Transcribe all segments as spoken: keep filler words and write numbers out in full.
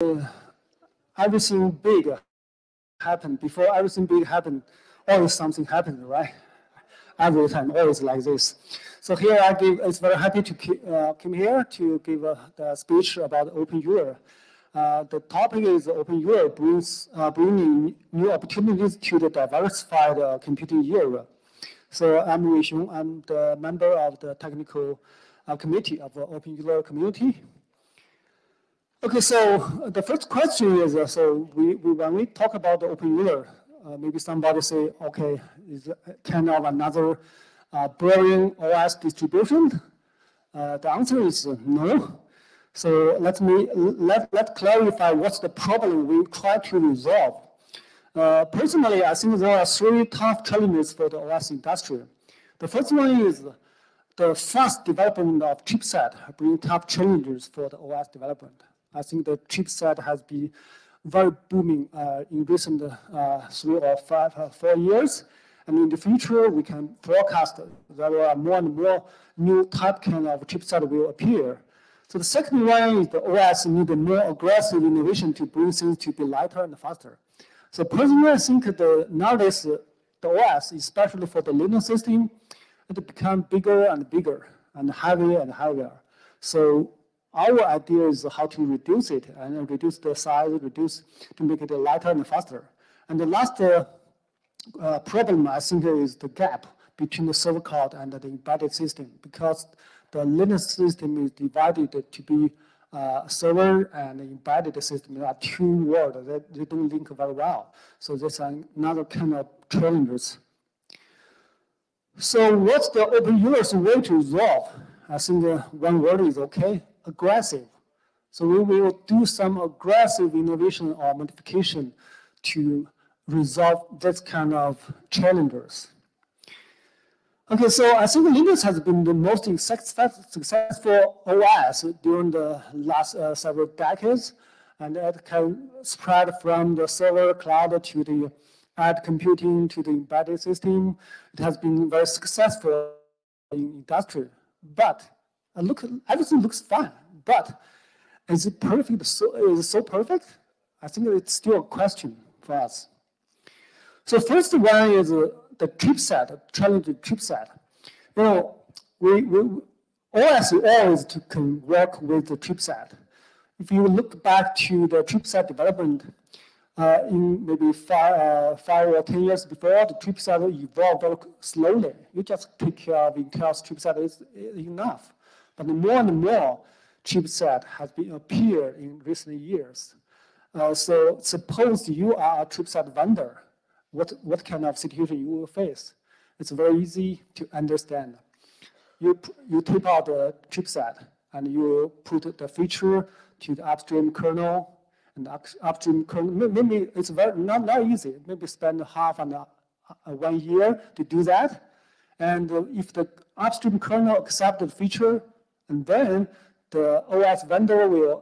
uh, everything big happened. Before everything big happened, always something happened, right? Every time, always like this. So here I give, it's very happy to uh, come here to give uh, the speech about openEuler. Uh, the topic is openEuler brings uh, bringing new opportunities to the diversified uh, computing era. So I'm Wei Xiong. I'm the member of the technical uh, committee of the openEuler community. Okay, so the first question is, uh, so we, we when we talk about the openEuler, uh, maybe somebody say, okay, is kind of another uh, boring O S distribution? Uh, the answer is uh, no. So let me let let clarify what's the problem we try to resolve. Uh, personally, I think there are three tough challenges for the O S industry. The first one is the fast development of chipset brings tough challenges for the O S development. I think the chipset has been very booming uh, in recent uh, three or five, uh, four years. And in the future, we can forecast there are more and more new type kind of chipset will appear. So the second one is the O S need more aggressive innovation to bring things to be lighter and faster. So personally, I think the, nowadays the O S, especially for the Linux system, it becomes bigger and bigger and heavier and heavier. So our idea is how to reduce it and reduce the size, reduce to make it lighter and faster. And the last uh, uh, problem I think is the gap between the server code and the embedded system, because the Linux system is divided to be uh, server and embedded system. There are two worlds that they don't link very well. So that's another kind of challenges. So what's the openEuler's way to resolve? I think uh, one word is okay, aggressive. So we will do some aggressive innovation or modification to resolve this kind of challenges. Okay, so I think Linux has been the most successful O S during the last uh, several decades, and it can spread from the server cloud to the ad computing to the embedded system. It has been very successful in industry, but uh, look, everything looks fine. But is it perfect? So, is it so perfect? I think it's still a question for us. So first one is Uh, the chipset, challenge the chipset. You know, we, we O S always to can work with the chipset. If you look back to the chipset development, uh, in maybe five, uh, five or ten years before, the chipset evolved very slowly. You just take care of Intel's chipset is enough. But more and more chipset has been appeared in recent years. Uh, so suppose you are a chipset vendor, What, what kind of situation you will face. It's very easy to understand. You, you tape out the chipset and you put the feature to the upstream kernel, and the upstream kernel, maybe it's very, not, not easy. Maybe spend half an, uh, one year to do that. And if the upstream kernel accepts the feature, and then the O S vendor will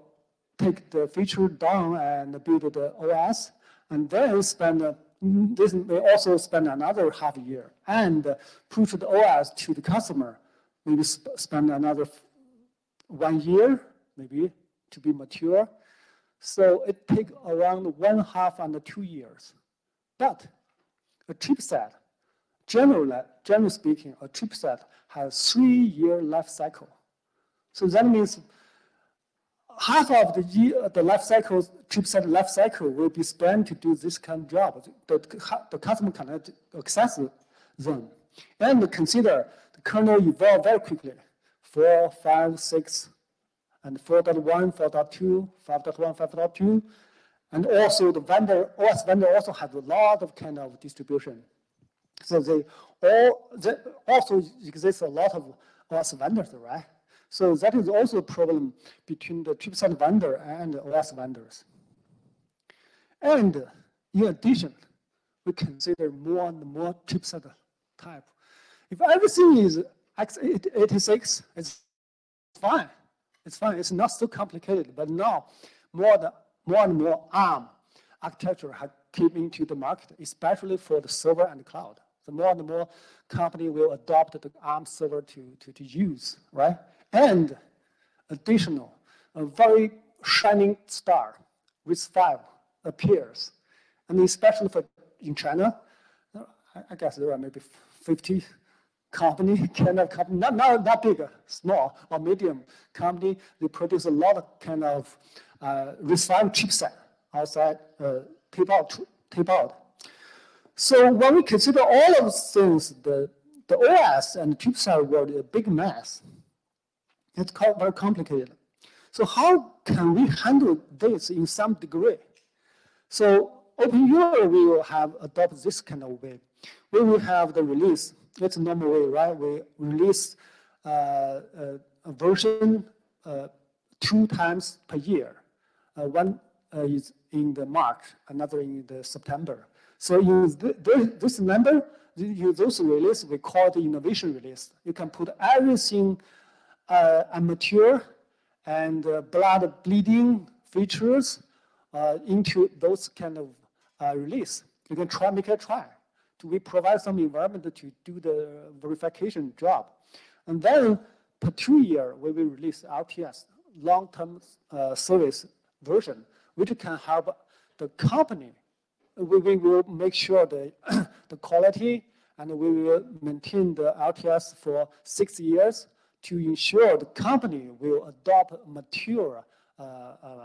take the feature down and build the O S, and then spend uh, this may also spend another half year and push the O S to the customer, maybe sp spend another one year, maybe to be mature. So it takes around one half and two years. But a chipset, generally, generally speaking, a chipset has three-year life cycle. So that means half of the year, the life cycle, chipset life cycle will be spent to do this kind of job. The, the customer cannot access them. And consider the kernel evolve very quickly. four, five, six, and four point one, four point two, five point one, five point two. And also the vendor, O S vendor also has a lot of kind of distribution. So they all, there also exists a lot of O S vendors, right? So that is also a problem between the chipset vendor and the O S vendors. And in addition, we consider more and more chipset type. If everything is x eighty-six, it's fine. It's fine. It's not so complicated. But now, more, the, more and more ARM architecture has come into the market, especially for the server and the cloud. The more and more company will adopt the ARM server to, to, to use, right? And additional, a very shining star, RISC five appears. And especially for in China, I guess there are maybe fifty company, kind of company, not, not, not big, small or medium company. They produce a lot of kind of uh, RISC five chipset outside uh, tape out, tape out. So when we consider all of those things, the, the O S and the chipset were a big mess. It's called very complicated. So how can we handle this in some degree? So openEuler, we will have adopt this kind of way. We will have the release. It's a normal way, right? We release uh, a, a version uh, two times per year. Uh, one uh, is in the March, another in the September. So in th th this number, you those release we call the innovation release. You can put everything uh, amateur and uh, blood bleeding features uh, into those kind of uh, release. You can try make a try. We provide some environment to do the verification job. And then per two year, we will release L T S, long-term uh, service version, which can help the company. We, we will make sure the, the quality, and we will maintain the L T S for six years to ensure the company will adopt mature uh, uh,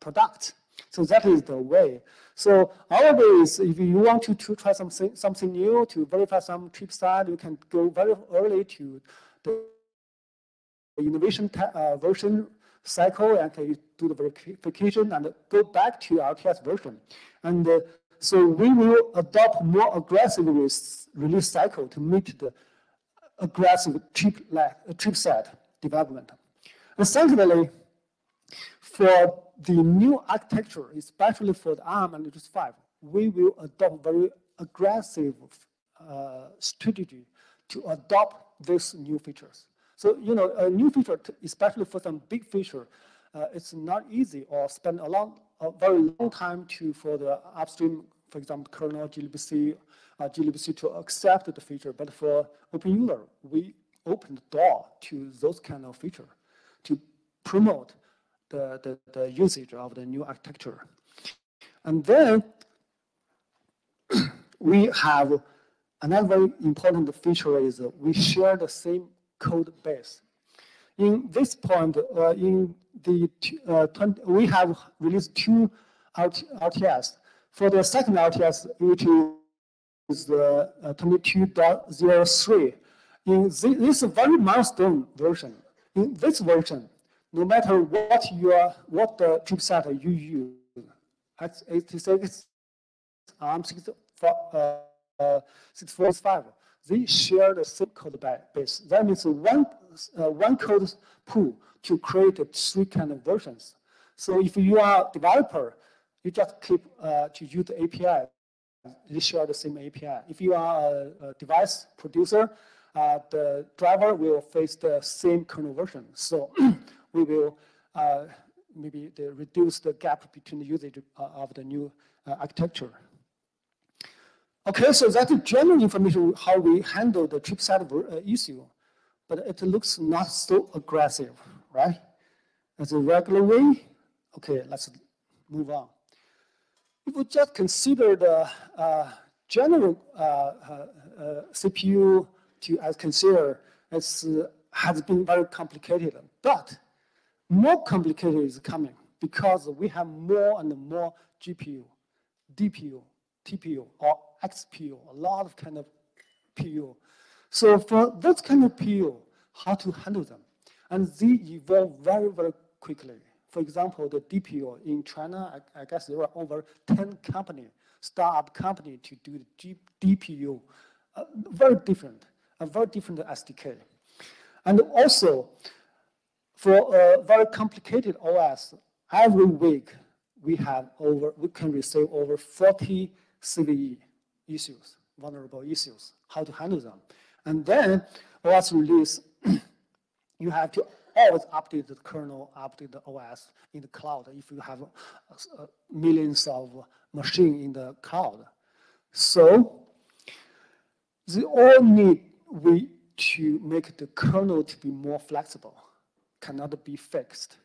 product. So that is the way. So our way is if you want to, to try something, something new, to verify some chipset, you can go very early to the innovation uh, version cycle and can do the verification and go back to our L T S version. And uh, so we will adopt more aggressive release cycle to meet the aggressive chip, like, chipset development. And secondly, for the new architecture, especially for the ARM and RISC five, we will adopt very aggressive uh, strategy to adopt these new features. So, you know, a new feature, especially for some big feature, uh, it's not easy or spend a long, a very long time to for the upstream, for example, kernel, glibc, uh, glibc to accept the feature. But for openEuler, we open the door to those kind of feature to promote The, the, the usage of the new architecture. And then we have another very important feature is we share the same code base. In this point, uh, in the uh, twenty, we have released two L T S. For the second L T S, which is the uh, twenty-two point oh three, in this, this very milestone version, in this version, no matter what your what the chipset you use, x eighty-six, ARM sixty-four sixty-five, they share the same code base. That means one uh, one code pool to create three kind of versions. So if you are a developer, you just keep uh, to use the A P I. They share the same A P I. If you are a, a device producer, uh, the driver will face the same kernel version. So we will uh, maybe the reduce the gap between the usage of the new uh, architecture. Okay, so that's general information how we handle the chipset issue, but it looks not so aggressive, right? As a regular way. Okay, let's move on. If we just consider the uh, general uh, uh, uh, C P U to as consider, it's uh, has been very complicated, but more complicated is coming because we have more and more G P U, D P U, T P U, or X P U, a lot of kind of P U. So for this kind of P U, how to handle them? And they evolve very, very quickly. For example, the D P U in China, I, I guess there are over ten companies, startup companies to do the D P U. Uh, very different, a very different S D K. And also, for a very complicated O S, every week we have over we can receive over forty C V E issues, vulnerable issues. How to handle them? And then O S release, you have to always update the kernel, update the O S in the cloud. If you have millions of machines in the cloud, so they all need we to make the kernel to be more flexible. Cannot be fixed.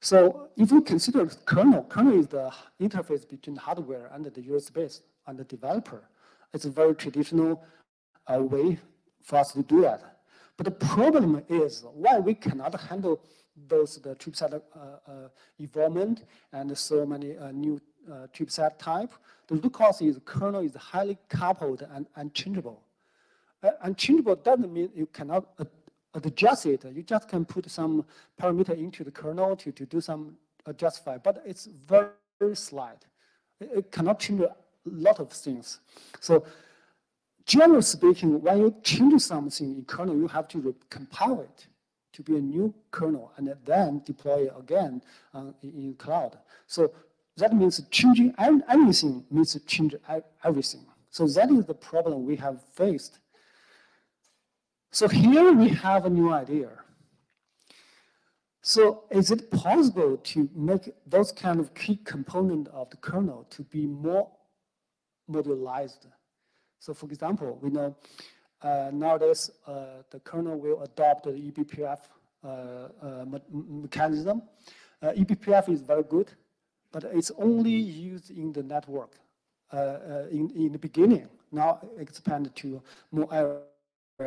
So if you consider kernel, kernel is the interface between hardware and the user space and the developer. It's a very traditional uh, way for us to do that. But the problem is why we cannot handle both the chipset uh, uh, involvement and so many uh, new uh, chipset type. The root cause is kernel is highly coupled and unchangeable. Uh, unchangeable doesn't mean you cannot uh, adjust it. You just can put some parameter into the kernel to, to do some adjustment, but it's very, very slight. It, it cannot change a lot of things. So generally speaking, when you change something in kernel, you have to recompile it to be a new kernel and then deploy it again uh, in cloud. So that means changing everything means to change everything. So that is the problem we have faced. So here we have a new idea. So is it possible to make those kind of key component of the kernel to be more modularized? So for example, we know uh, nowadays uh, the kernel will adopt the E B P F uh, uh, me mechanism. Uh, E B P F is very good, but it's only used in the network uh, uh, in, in the beginning. Now expanded to more areas.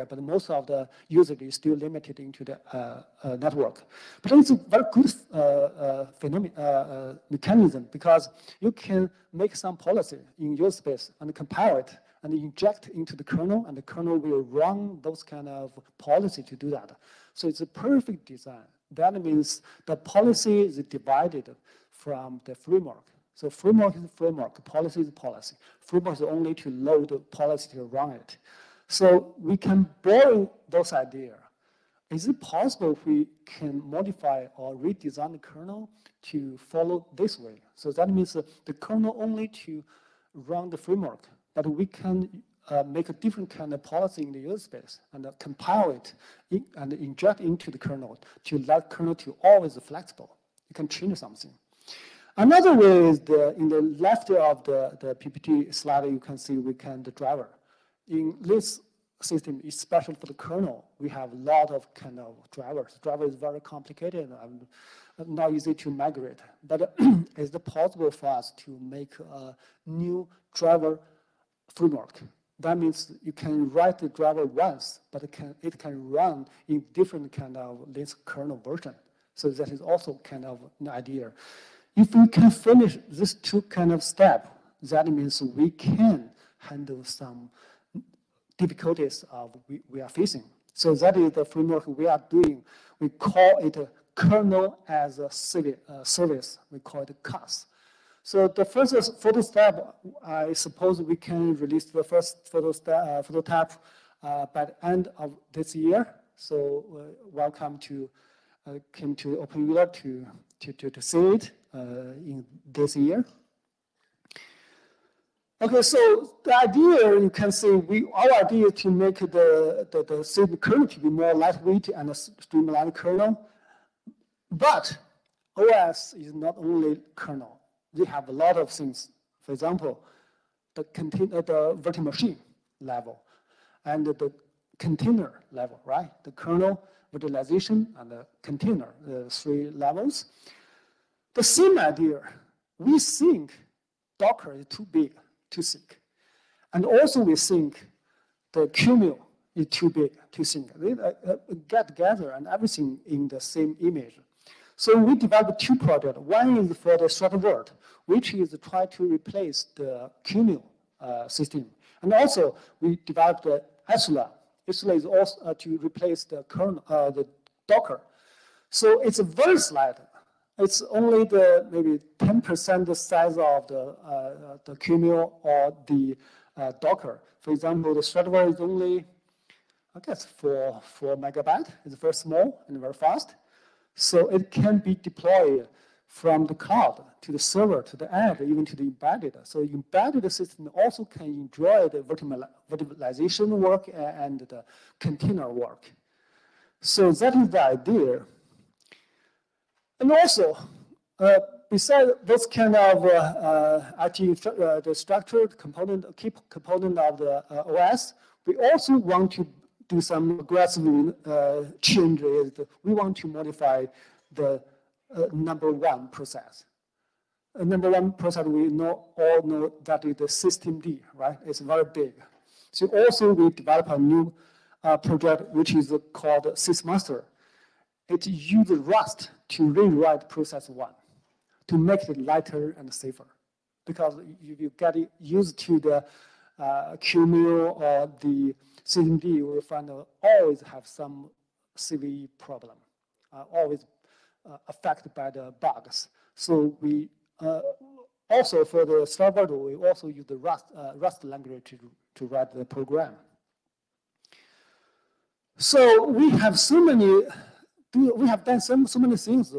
But most of the usage is still limited into the uh, uh, network. But it's a very good uh, uh, phenomenon, uh, uh, mechanism because you can make some policy in your space and compile it and inject into the kernel, and the kernel will run those kind of policy to do that. So it's a perfect design. That means the policy is divided from the framework. So framework is framework, policy is policy. Framework is only to load the policy to run it. So we can borrow those ideas. Is it possible we can modify or redesign the kernel to follow this way? So that means the kernel only to run the framework, but we can uh, make a different kind of policy in the user space and uh, compile it in, and inject into the kernel to let kernel to always flexible. You can change something. Another way is the, in the left of the, the P P T slide, you can see we can the driver. In this system, especially for the kernel, we have a lot of kind of drivers. Driver is very complicated and not easy to migrate. But is it possible for us to make a new driver framework? That means you can write the driver once, but it can, it can run in different kind of Linux kernel version. So that is also kind of an idea. If we can finish this two kind of step, that means we can handle some difficulties uh, we, we are facing. So that is the framework we are doing. We call it a kernel as a service. We call it C A S. So the first photo step, I suppose we can release the first photo step, uh, prototype uh, by the end of this year. So uh, welcome to uh, came to openEuler to, to, to, to see it uh, in this year. Okay, so the idea you can see, we our idea is to make the the, the system kernel to be more lightweight and a streamlined kernel. But O S is not only kernel; they have a lot of things. For example, the container, the virtual machine level, and the container level, right? The kernel, virtualization, and the container, the three levels. The same idea. We think Docker is too big. To sync. And also we think the cumul is too big to sync. They uh, get together and everything in the same image. So we developed two projects. One is for the short word, which is to try to replace the cumul uh, system. And also we developed the Isola. Isola is also uh, to replace the, kernel, uh, the Docker. So it's a very slight. It's only the maybe ten percent the size of the uh, the cumul or the uh, Docker. For example, the server is only, I guess, four four megabyte. It's very small and very fast, so it can be deployed from the cloud to the server to the app, even to the embedded. So embedded system also can enjoy the virtualization work and the container work. So that is the idea. And also, uh, besides those kind of uh, uh, I T, uh, the structured component, key component of the uh, O S, we also want to do some aggressive uh, changes. We want to modify the uh, number one process. Uh, number one process we know all know that is the system D, right? It's very big. So also we develop a new uh, project which is called SysMaster. It uses Rust to rewrite process one to make it lighter and safer, because if you get used to the uh, Q M U or the system D, you will find uh, always have some C V E problem, uh, always uh, affected by the bugs. So we uh, also for the server, we also use the Rust uh, Rust language to, to write the program. So we have so many, we have done so, so many things,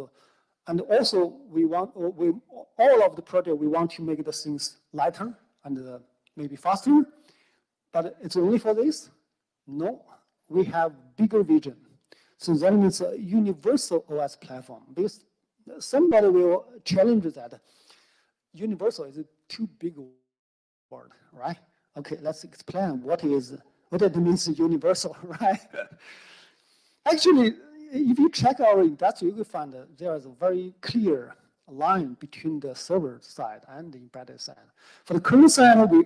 and also we want we all of the project we want to make the things lighter and uh, maybe faster, but it's only for this? No, we have bigger vision. So that means a universal O S platform. Because somebody will challenge that. Universal is a too big word, right? Okay, let's explain what is what it means universal, right? Actually, if you check our industry, you will find that there is a very clear line between the server side and the embedded side. For the kernel side, we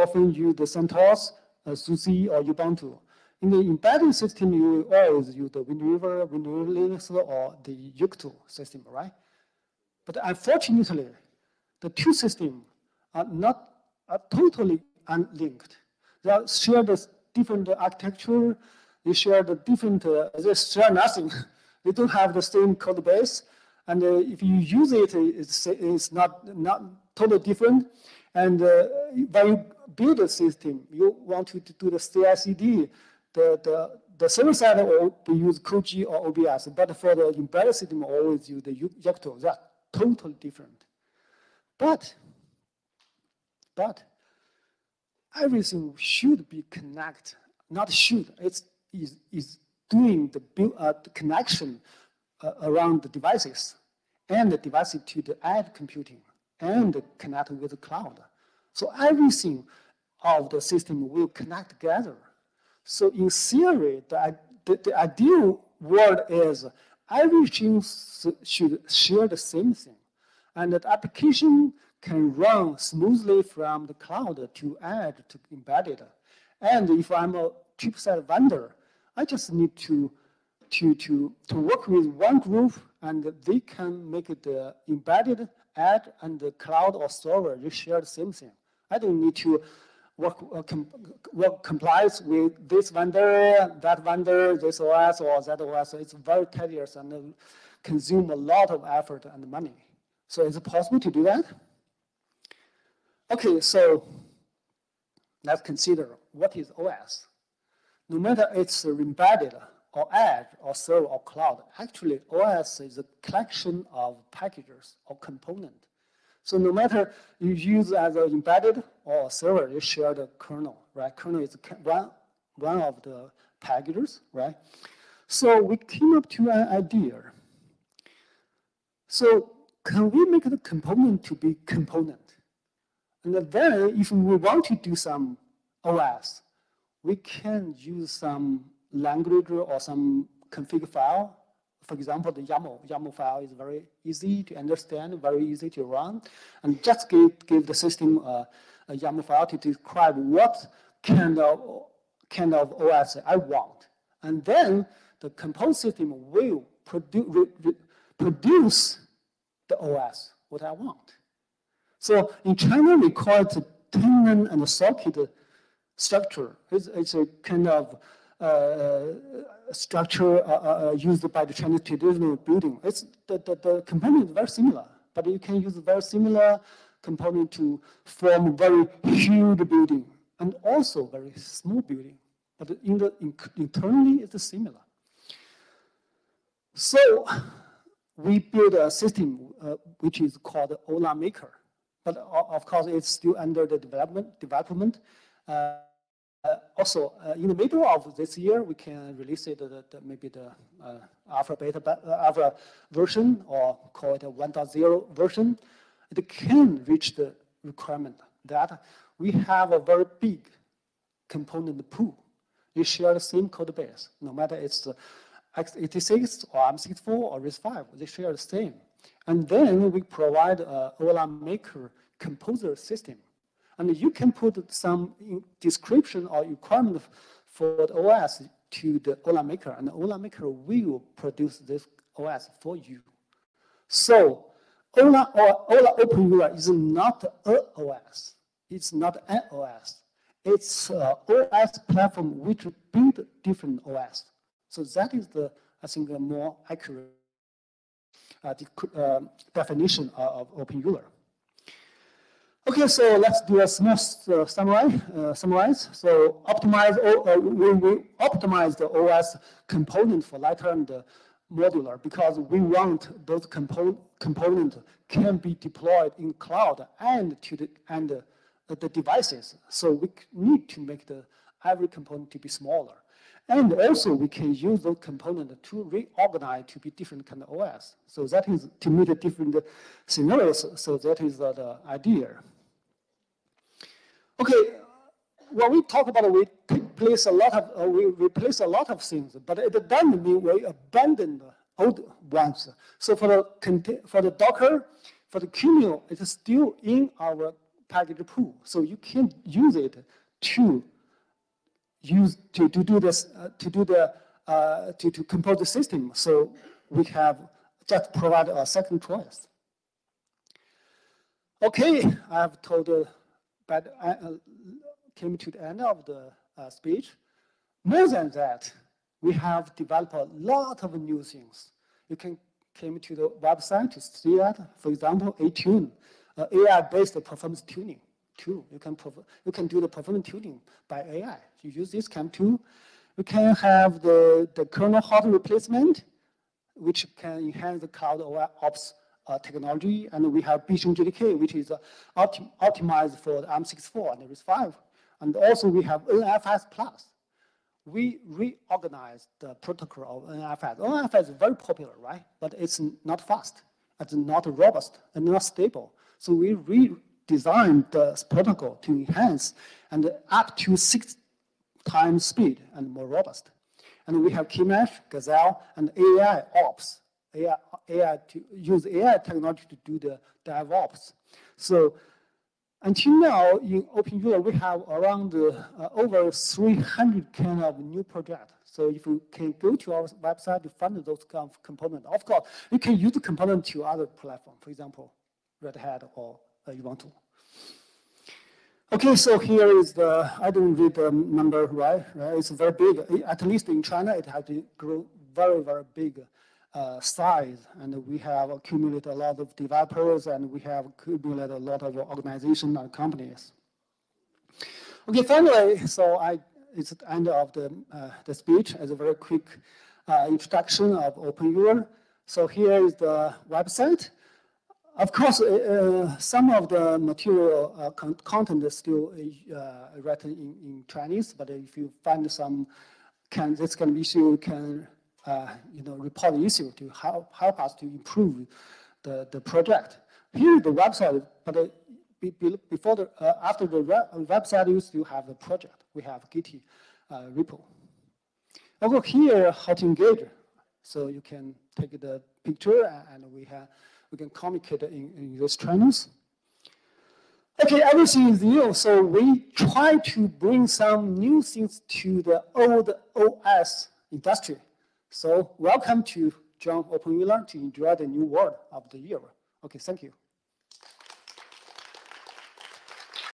often use the CentOS, uh, SUSE, or Ubuntu. In the embedded system, you always use the WindRiver, WindRiver Linux, or the Yocto system, right? But unfortunately, the two systems are not are totally unlinked. They are shared different architecture. They share the different, uh, they share nothing. They don't have the same code base. And uh, if you use it, it's, it's not, not totally different. And uh, when you build a system, you want to do the C I C D. The, the, the server side will be use Koji or O B S. But for the embedded system, always use the Yocto. They're totally different. But, but everything should be connected. Not should, it's Is, is doing the build, uh, the connection uh, around the devices and the devices to the edge computing and connect with the cloud. So everything of the system will connect together. So in theory, the, the, the ideal world is everything should share the same thing, and that application can run smoothly from the cloud to edge to embedded. And if I'm a chipset vendor, I just need to, to, to, to work with one group, and they can make the embedded, edge, and the cloud or server. They share the same thing. I don't need to work, uh, com work complies with this vendor, that vendor, this O S or that O S. So it's very tedious and uh, consume a lot of effort and money. So is it possible to do that? Okay, so let's consider what is O S. No matter it's embedded or edge or server or cloud, actually O S is a collection of packages or components. So no matter you use as an embedded or a server, you share the kernel, right? Kernel is one, one of the packages, right? So we came up to an idea. So can we make the component to be component? And then if we want to do some O S, we can use some language or some config file. For example, the YAML. YAML file is very easy to understand, very easy to run. And just give, give the system uh, a YAML file to describe what kind of, kind of O S I want. And then the component system will produ produce the O S, what I want. So in China, we call it tenon and socket structure. It's, it's a kind of uh, structure uh, uh, used by the Chinese traditional building. It's the, the, the component is very similar, but you can use a very similar component to form very huge building and also very small building. But in the, in, internally, it's similar. So we build a system uh, which is called O L A Maker, but of course it's still under the development development. Uh, uh, also, uh, in the middle of this year, we can release it, uh, the, maybe the uh, alpha beta uh, alpha version, or call it a one point zero version. It can reach the requirement that we have a very big component pool. You share the same code base, no matter it's uh, x eighty-six or A R M sixty-four or RISC-V, they share the same. And then we provide a O L A Maker composer system. And you can put some description or requirement for the O S to the O L A Maker, and the O L A Maker will produce this O S for you. So O L A or O L A openEuler is not a O S. It's not an O S. It's an O S platform which builds different O S. So that is the, I think, a more accurate uh, de uh, definition of, of openEuler. Okay, so let's do a small uh, summary. Uh, summarize. So optimize. Uh, we, we optimize the O S component for lighter and uh, modular because we want those compo component can be deployed in cloud and to the and uh, the devices. So we need to make the every component to be smaller, and also we can use those component to reorganize to be different kind of O S. So that is to meet the different scenarios. So that is uh, the idea. Okay, when we talk about it, we place a lot of uh, we replace a lot of things, but it doesn't mean we abandon the old ones. So for the for the Docker, for the Cumul, it is still in our package pool. So you can use it to use to, to do this uh, to do the uh, to to compose the system. So we have just provide a second choice. Okay, I have told, uh, but I uh, came to the end of the uh, speech. More than that, we have developed a lot of new things. You can came to the website to see that. For example, ATune, uh, A I-based performance tuning tool. You can you can do the performance tuning by A I. You use this kind of tool. You can have the the kernel hot replacement, which can enhance the cloud ops Uh, technology, and we have Bishon J D K, which is uh, optim optimized for the A R M sixty-four and the RISC-V, and also we have N F S Plus. We reorganized the protocol of N F S. N F S is very popular, right? But it's not fast, it's not robust, and not stable. So we redesigned the protocol to enhance and up to six times speed and more robust. And we have KMesh, Gazelle, and A I Ops. A I, A I to use A I technology to do the DevOps. So until now in openEuler we have around uh, uh, over three hundred kind of new projects. So if you can go to our website to find those kind of components. Of course, you can use the component to other platform, for example, Red Hat or uh, Ubuntu. Okay, so here is the, I don't read the number, right? right? It's very big. At least in China, it has to grow very, very big. Uh, size, and we have accumulated a lot of developers, and we have accumulated a lot of organizations and companies. Okay, finally, so I, it's the end of the, uh, the speech as a very quick uh, introduction of openEuler. So here is the website. Of course, uh, some of the material uh, con content is still uh, written in, in Chinese, but if you find some can, this kind of issue, you can Uh, you know, report the issue to help, help us to improve the, the project. Here is the website, but uh, be, be, before the, uh, after the website, you still have the project. We have Git uh, repo. Over here, how to engage. So you can take the picture, and we have we can communicate in, in those channels. Okay, everything is new. So we try to bring some new things to the old O S industry. So welcome to join openEuler to enjoy the new world of the year. Okay, thank you.